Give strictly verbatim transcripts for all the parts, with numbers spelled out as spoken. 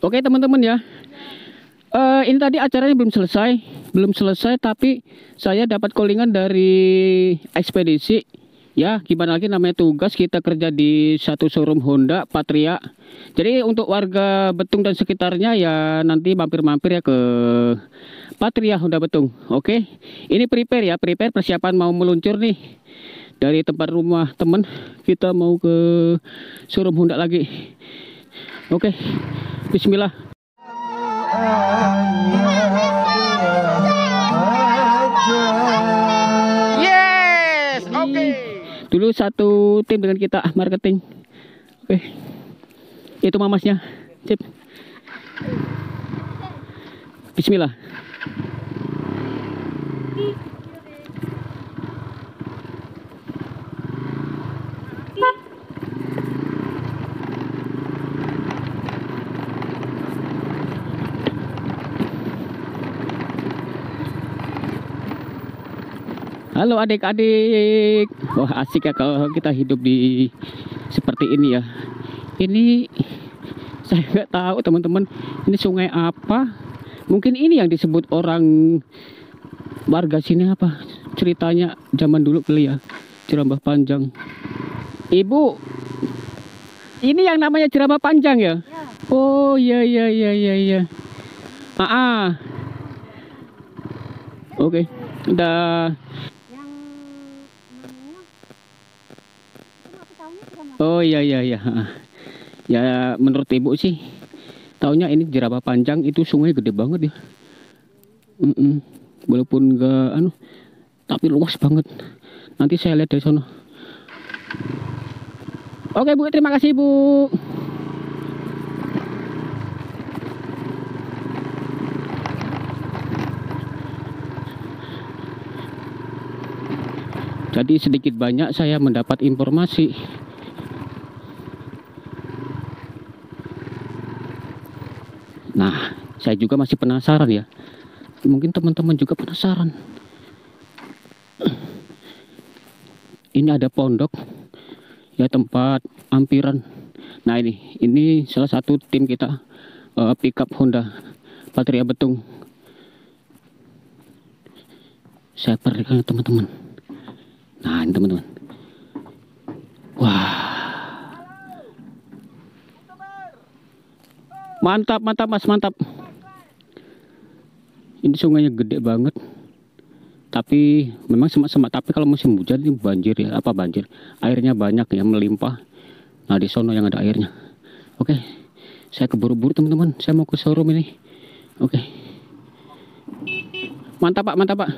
Oke teman-teman ya, uh, ini tadi acaranya belum selesai, belum selesai tapi saya dapat callingan dari ekspedisi. Ya gimana lagi namanya tugas, kita kerja di satu showroom Honda Patria. Jadi untuk warga Betung dan sekitarnya ya nanti mampir-mampir ya ke Patria Honda Betung. Oke, ini prepare ya, prepare persiapan mau meluncur nih. Dari tempat rumah temen kita mau ke showroom Honda lagi. Oke, bismillah. Yes, oke. Okay. Dulu satu tim dengan kita marketing. Oke. Okay. Itu mamasnya. Sip. Bismillah. Halo adik-adik, wah asik ya kalau kita hidup di seperti ini ya. Ini saya nggak tahu teman-teman, ini sungai apa? Mungkin ini yang disebut orang warga sini apa? Ceritanya zaman dulu kali ya, Jerambah Panjang. Ibu, ini yang namanya Jerambah Panjang ya? Ya. Oh iya iya iya iya. Ya. Ah, oke, okay. Udah. Oh iya iya iya. Ya menurut ibu sih taunya ini Jerambah Panjang itu sungai gede banget ya. Mm -mm. Walaupun enggak anu tapi luas banget. Nanti saya lihat dari sana. Oke Bu, terima kasih Bu. Jadi sedikit banyak saya mendapat informasi. Nah, saya juga masih penasaran ya. Mungkin teman-teman juga penasaran. Ini ada pondok ya, tempat ampiran. Nah, ini ini salah satu tim kita uh, pickup Honda Patria Betung. Saya perlihatkan teman-teman. Nah, ini teman-teman. Wah. Mantap, mantap mas, mantap. Ini sungainya gede banget. Tapi memang semak-semak. Tapi kalau musim hujan ini banjir ya. Apa banjir? Airnya banyak ya, melimpah. Nah di sono yang ada airnya. Oke, saya keburu-buru teman-teman. Saya mau ke showroom ini. Oke. Mantap pak, mantap pak.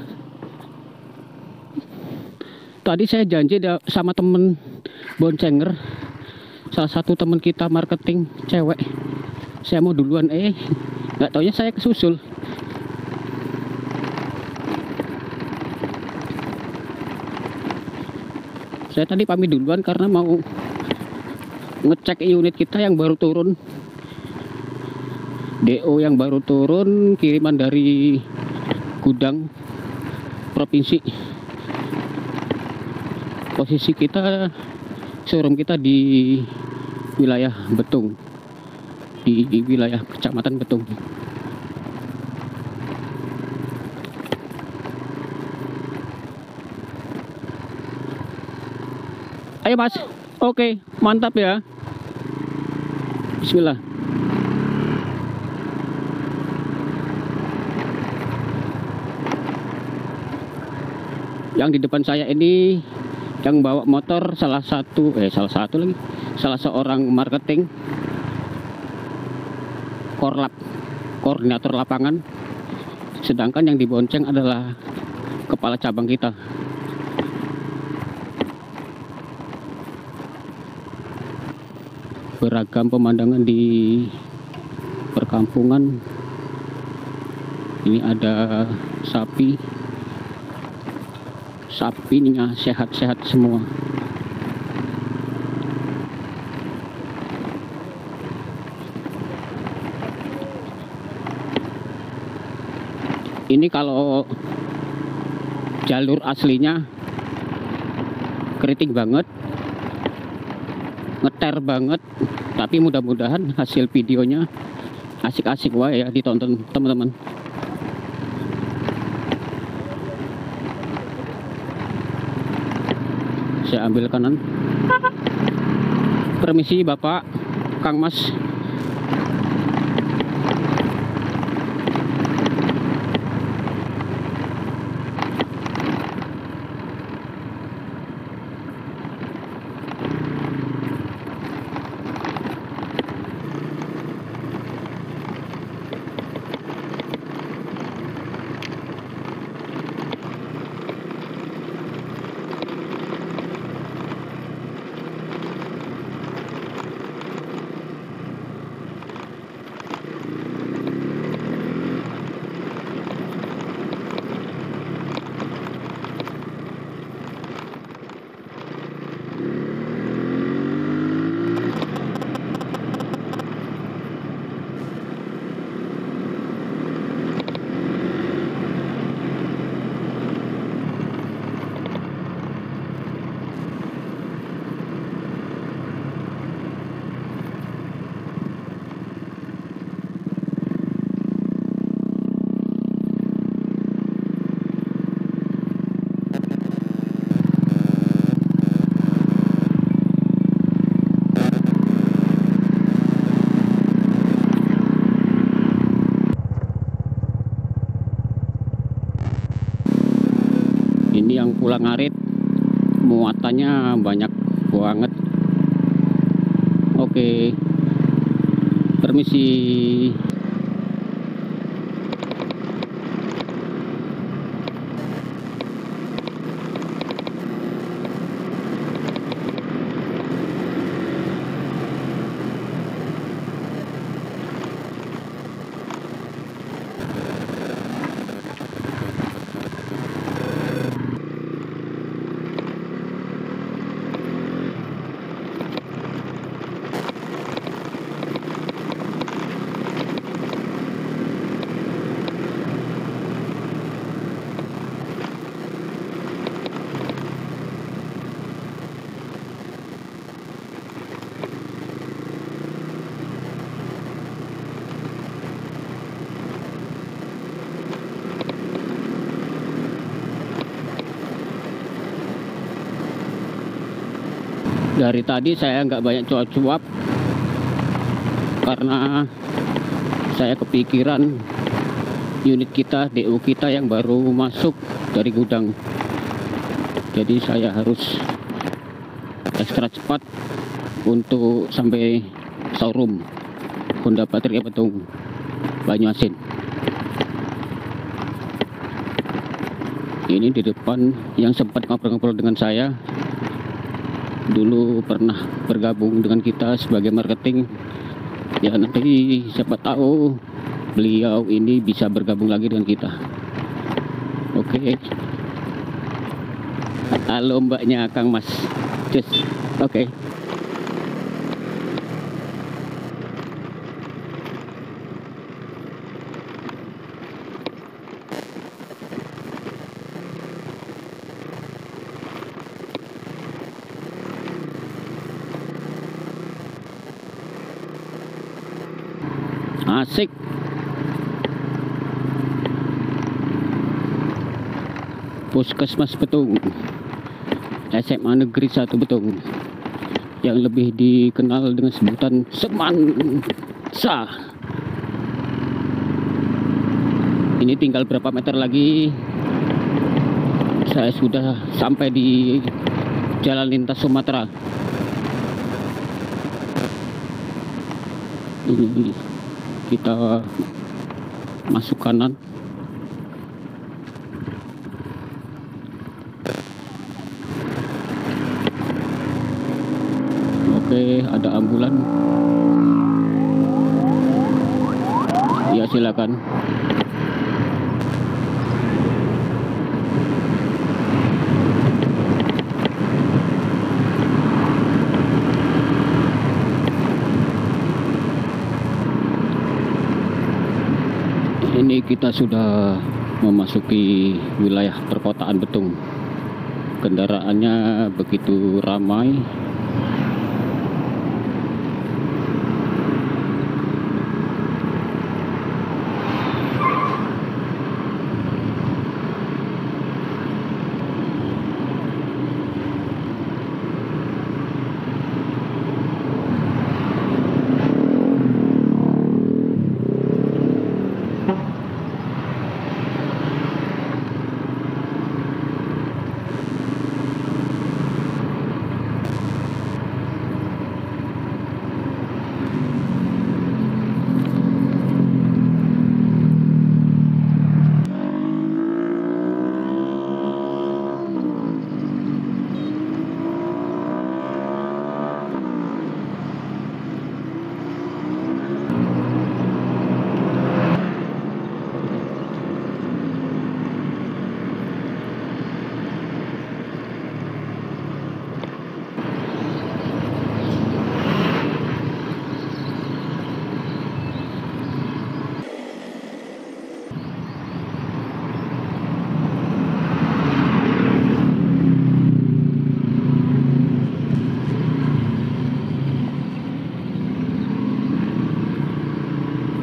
Tadi saya janji sama temen boncenger. Salah satu temen kita marketing cewek. Saya mau duluan, eh nggak taunya saya kesusul. Saya tadi pamit duluan karena mau ngecek unit kita yang baru turun. D O yang baru turun, kiriman dari gudang provinsi. Posisi kita, showroom kita di wilayah Betung. Di, di wilayah Kecamatan Betung. Ayo mas, oke mantap ya. Bismillah. Yang di depan saya ini yang bawa motor salah satu, eh salah satu lagi, salah seorang marketing. Korlap, koordinator lapangan, sedangkan yang dibonceng adalah kepala cabang kita. Beragam pemandangan di perkampungan. Ini ada sapi, sapinya sehat-sehat semua. Ini kalau jalur aslinya keriting banget, ngeter banget, tapi mudah-mudahan hasil videonya asik-asik wah ya ditonton teman-teman. Saya ambil kanan. Permisi Bapak, Kang Mas. Pulang ngarit muatannya banyak banget. Oke, permisi. Dari tadi saya nggak banyak cuap-cuap karena saya kepikiran unit kita, D U kita yang baru masuk dari gudang. Jadi saya harus ekstra cepat untuk sampai showroom Honda Patria Betung, Banyuasin. Ini di depan yang sempat ngobrol-ngobrol dengan saya. Dulu pernah bergabung dengan kita sebagai marketing. Ya nanti siapa tahu beliau ini bisa bergabung lagi dengan kita. Oke. Halo mbaknya Kang Mas. Cus. Oke. Asik. Puskesmas Betung, S M A Negeri Satu Betung, yang lebih dikenal dengan sebutan Semansa. Ini tinggal berapa meter lagi saya sudah sampai di Jalan Lintas Sumatera. Ini kita masuk kanan. Oke, ada ambulan. Ya, silakan. Ini kita sudah memasuki wilayah perkotaan Betung. Kendaraannya begitu ramai.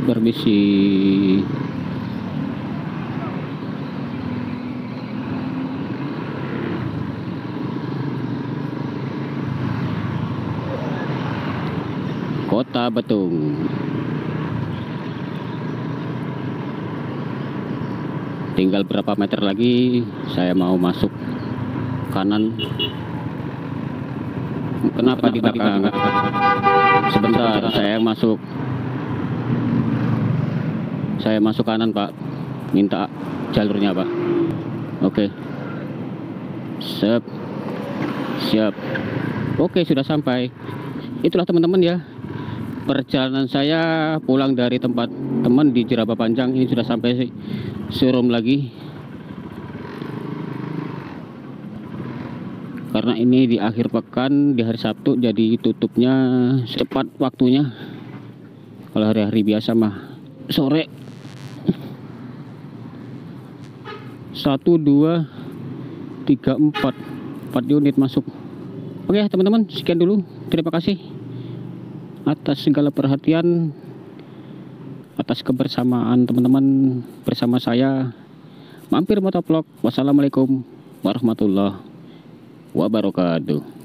permisi. Kota Betung. Tinggal berapa meter lagi saya mau masuk kanan. Kenapa di belakang? Sebentar, saya masuk. Saya masuk kanan, Pak. Minta jalurnya, Pak. Oke. Siap. Siap. Oke, sudah sampai. Itulah teman-teman ya. Perjalanan saya pulang dari tempat teman di Jerambah Panjang. Ini sudah sampai showroom lagi, karena ini di akhir pekan, di hari Sabtu, jadi tutupnya cepat waktunya. Kalau hari-hari biasa mah sore. Satu, dua, tiga, empat, empat unit masuk. Oke teman-teman, sekian dulu. Terima kasih atas segala perhatian, atas kebersamaan teman-teman bersama saya, Mampir MotoVlog. Wassalamualaikum warahmatullahi wabarakatuh.